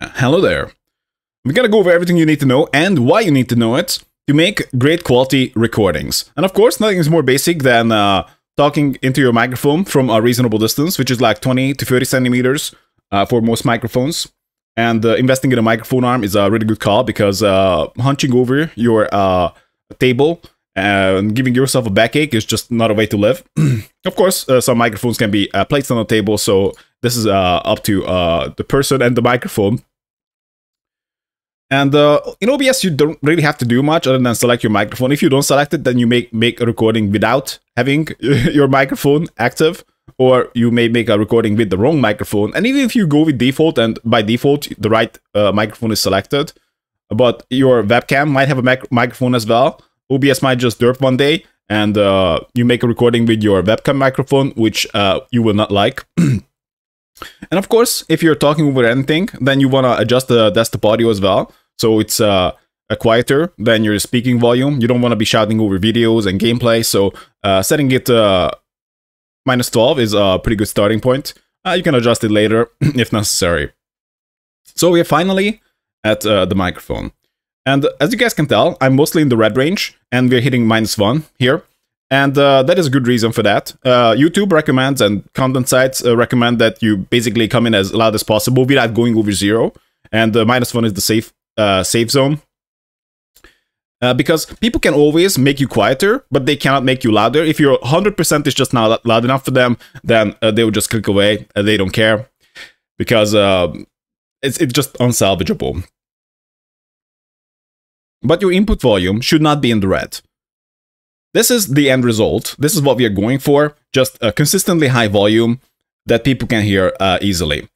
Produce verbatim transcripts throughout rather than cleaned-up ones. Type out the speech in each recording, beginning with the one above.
Hello there. We're gonna go over everything you need to know and why you need to know it to make great quality recordings. And of course, nothing is more basic than uh, talking into your microphone from a reasonable distance, which is like twenty to thirty centimeters uh, for most microphones. And uh, investing in a microphone arm is a really good call because uh, hunching over your uh, table and giving yourself a backache is just not a way to live. Of course, uh, some microphones can be uh, placed on a table, so this is uh, up to uh, the person and the microphone. And uh, in O B S, you don't really have to do much other than select your microphone. If you don't select it, then you may make a recording without having your microphone active, or you may make a recording with the wrong microphone. And even if you go with default, and by default, the right uh, microphone is selected, but your webcam might have a mic microphone as well. O B S might just derp one day, and uh, you make a recording with your webcam microphone, which uh, you will not like. And of course, if you're talking over anything, then you want to adjust the desktop audio as well. So it's uh, a quieter than your speaking volume. You don't want to be shouting over videos and gameplay. So uh, setting it uh, minus twelve is a pretty good starting point. Uh, you can adjust it later if necessary. So we're finally at uh, the microphone. And as you guys can tell, I'm mostly in the red range, and we're hitting minus one here. And uh, that is a good reason for that. Uh, YouTube recommends, and content sites uh, recommend, that you basically come in as loud as possible without going over zero. And uh, minus one is the safe uh, safe zone. Uh, because people can always make you quieter, but they cannot make you louder. If your one hundred percent is just not loud enough for them, then uh, they will just click away. Uh, they don't care, because uh, it's, it's just unsalvageable. But your input volume should not be in the red. This is the end result. This is what we are going for, just a consistently high volume that people can hear uh, easily.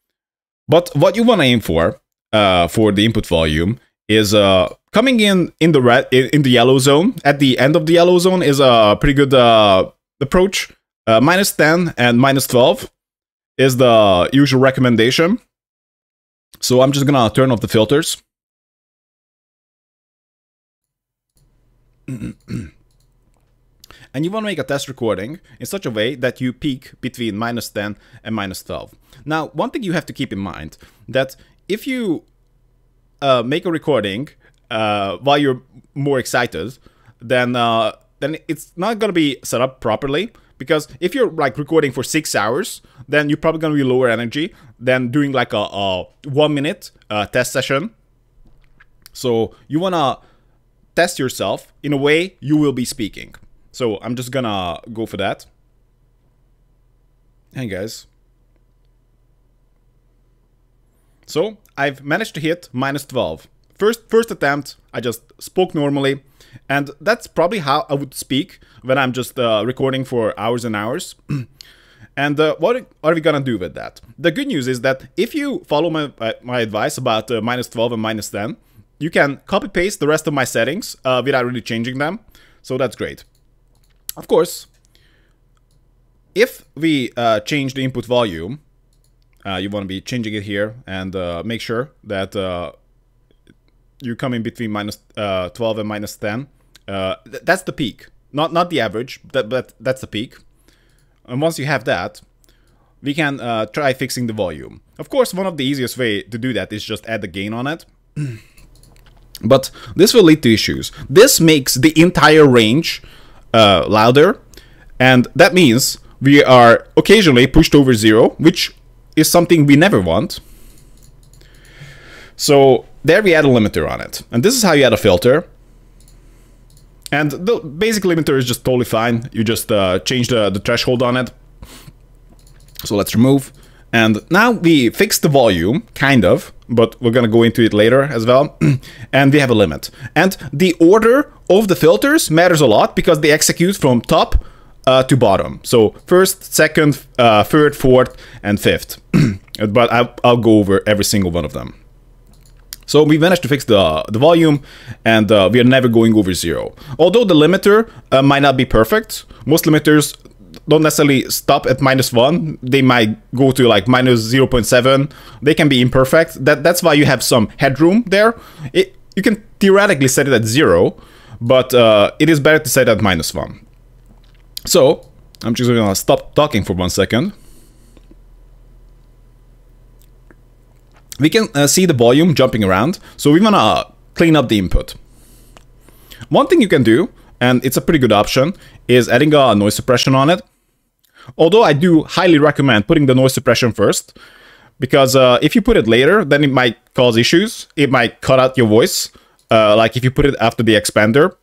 But what you want to aim for, uh, for the input volume, is uh, coming in in the red, in the yellow zone. At the end of the yellow zone is a pretty good uh, approach. Uh, minus ten and minus twelve is the usual recommendation. So I'm just gonna turn off the filters. And you want to make a test recording in such a way that you peak between minus ten and minus twelve. Now, one thing you have to keep in mind, that if you uh, make a recording uh, while you're more excited, then uh, then it's not going to be set up properly. Because if you're like recording for six hours, then you're probably going to be lower energy than doing like a, a one minute uh, test session. So you want to test yourself in a way you will be speaking. So I'm just gonna go for that. Hey guys. So I've managed to hit minus twelve. First, first attempt, I just spoke normally. And that's probably how I would speak when I'm just uh, recording for hours and hours. And uh, what are we gonna do with that? The good news is that if you follow my, uh, my advice about uh, minus twelve and minus ten, you can copy paste the rest of my settings uh, without really changing them. So that's great. Of course, if we uh, change the input volume, uh, you want to be changing it here, and uh, make sure that uh, you come in between minus twelve and minus ten. Uh, th that's the peak, not not the average, that, but that's the peak. And once you have that, we can uh, try fixing the volume. Of course, one of the easiest way to do that is just add the gain on it. But this will lead to issues. This makes the entire range uh, louder, and that means we are occasionally pushed over zero, which is something we never want. So there we add a limiter on it. And this is how you add a filter. And the basic limiter is just totally fine. You just uh, change the, the threshold on it. So let's remove. And now we fix the volume, kind of, but we're going to go into it later as well. And we have a limit. And the order of the filters matters a lot, because they execute from top uh, to bottom. So first, second, uh, third, fourth, and fifth. But I'll, I'll go over every single one of them. So we managed to fix the, the volume, and uh, we are never going over zero. Although the limiter uh, might not be perfect, most limiters don't necessarily stop at minus one. They might go to like minus zero point seven. They can be imperfect. That that's why you have some headroom there. It, you can theoretically set it at zero, but uh, it is better to set it at minus one. So I'm just gonna stop talking for one second. we can uh, see the volume jumping around, so we want to uh, clean up the input. One thing you can do, and it's a pretty good option, is adding a noise suppression on it. Although I do highly recommend putting the noise suppression first, because uh, if you put it later, then it might cause issues. It might cut out your voice, uh, like if you put it after the expander.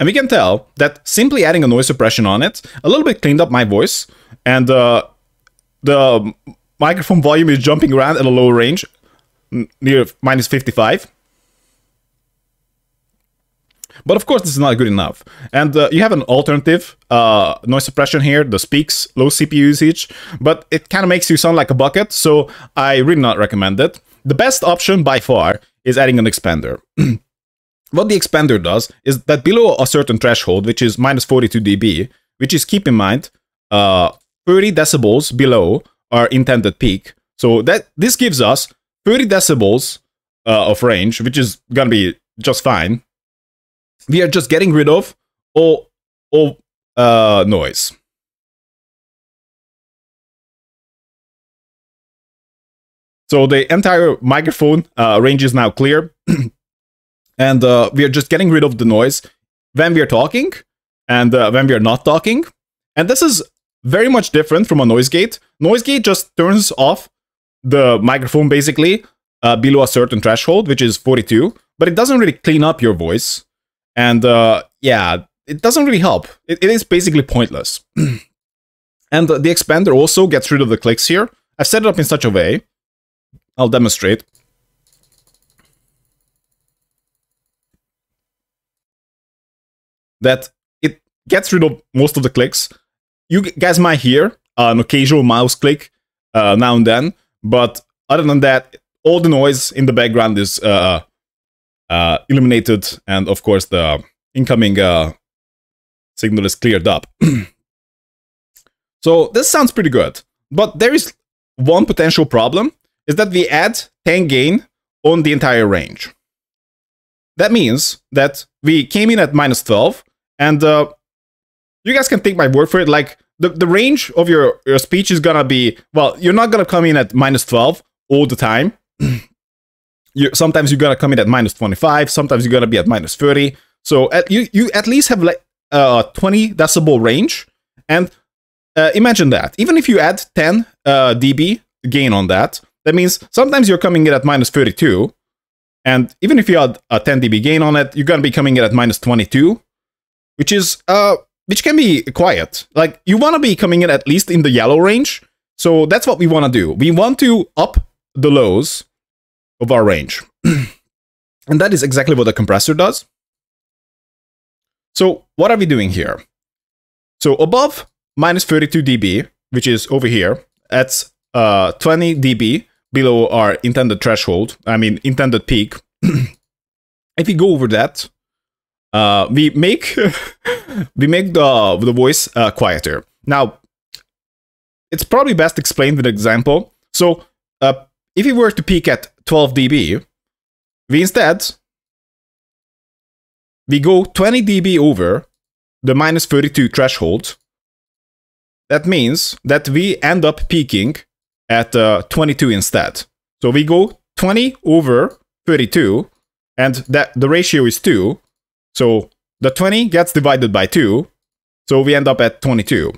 And we can tell that simply adding a noise suppression on it a little bit cleaned up my voice, and uh, the microphone volume is jumping around at a low range, near minus fifty-five. But of course, this is not good enough. And uh, you have an alternative uh, noise suppression here, the Speaks, low C P U usage, but it kind of makes you sound like a bucket, so I really not recommend it. The best option by far is adding an expander. What the expander does is that below a certain threshold, which is minus forty-two D B, which is, keep in mind, uh, thirty decibels below our intended peak. So that this gives us thirty decibels uh, of range, which is gonna be just fine. We are just getting rid of all, all uh, noise. So the entire microphone uh, range is now clear. And uh, we are just getting rid of the noise when we are talking and uh, when we are not talking. And this is very much different from a noise gate. Noise gate just turns off the microphone basically uh, below a certain threshold, which is forty-two, but it doesn't really clean up your voice. And uh, yeah, it doesn't really help. It, it is basically pointless. And the expander also gets rid of the clicks here. I've set it up in such a way. I'll demonstrate. That it gets rid of most of the clicks. You guys might hear an occasional mouse click uh, now and then, but other than that, all the noise in the background is uh, uh, illuminated, and of course the incoming uh, signal is cleared up. So this sounds pretty good, but there is one potential problem, is that we add ten gain on the entire range. That means that we came in at minus twelve, and uh, you guys can take my word for it, like, the, the range of your, your speech is gonna be, well, you're not gonna come in at minus twelve all the time. you, sometimes you're gonna come in at minus twenty-five, sometimes you're gonna be at minus thirty, so at, you, you at least have like a twenty decibel range, and uh, imagine that. Even if you add ten uh, dB gain on that, that means sometimes you're coming in at minus thirty-two, and even if you had a ten D B gain on it, you're going to be coming in at minus twenty-two, which is, uh, which can be quiet. Like, you want to be coming in at least in the yellow range. So that's what we want to do. We want to up the lows of our range. And that is exactly what the compressor does. So what are we doing here? So above minus thirty-two D B, which is over here, that's uh, twenty D B. Below our intended threshold, I mean intended peak. If we go over that, uh, we make we make the the voice uh, quieter. Now, it's probably best explained with an example. So, uh, if we were to peak at twelve D B, we instead we go twenty D B over the minus thirty-two threshold. That means that we end up peaking at uh, twenty-two instead. So we go twenty over thirty-two, and that the ratio is two. So the twenty gets divided by two, so we end up at twenty-two.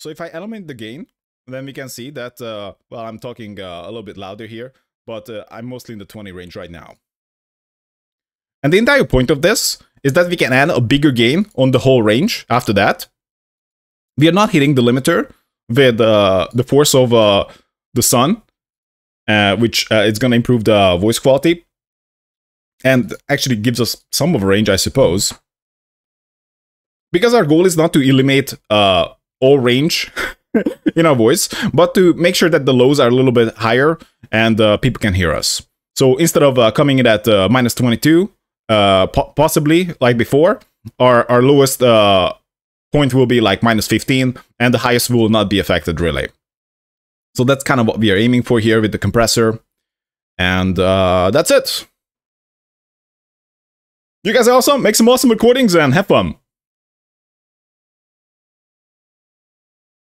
So if I eliminate the gain, then we can see that, uh, well, I'm talking uh, a little bit louder here, but uh, I'm mostly in the twenty range right now. And the entire point of this is that we can add a bigger gain on the whole range after that. We are not hitting the limiter with uh, the force of uh, the sun, uh, which uh, it's going to improve the voice quality and actually gives us some of range, I suppose. Because our goal is not to eliminate uh, all range in our voice, but to make sure that the lows are a little bit higher and uh, people can hear us. So instead of uh, coming in at uh, minus twenty-two, uh, po possibly like before, our, our lowest uh, point will be like minus fifteen, and the highest will not be affected really. So that's kind of what we are aiming for here with the compressor, and uh, that's it. You guys are awesome. Make some awesome recordings and have fun.